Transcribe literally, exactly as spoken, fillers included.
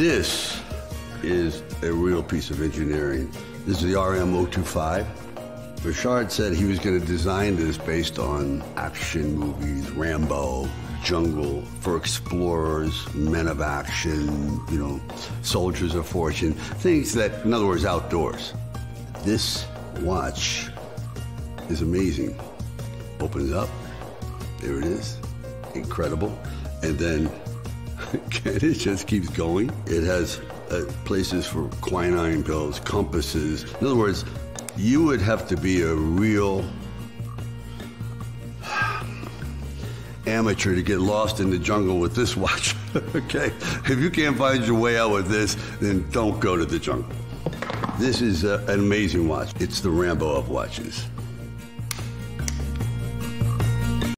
This is a real piece of engineering. This is the R M zero two five. Richard said he was going to design this based on action movies, Rambo, Jungle, for explorers, men of action, you know, soldiers of fortune, things that, in other words, outdoors. This watch is amazing. Opens up, there it is, incredible. And then it just keeps going. It has uh, places for quinine pills, compasses. In other words, you would have to be a real amateur to get lost in the jungle with this watch, okay? If you can't find your way out with this, then don't go to the jungle. This is a, an amazing watch. It's the Rambo of watches.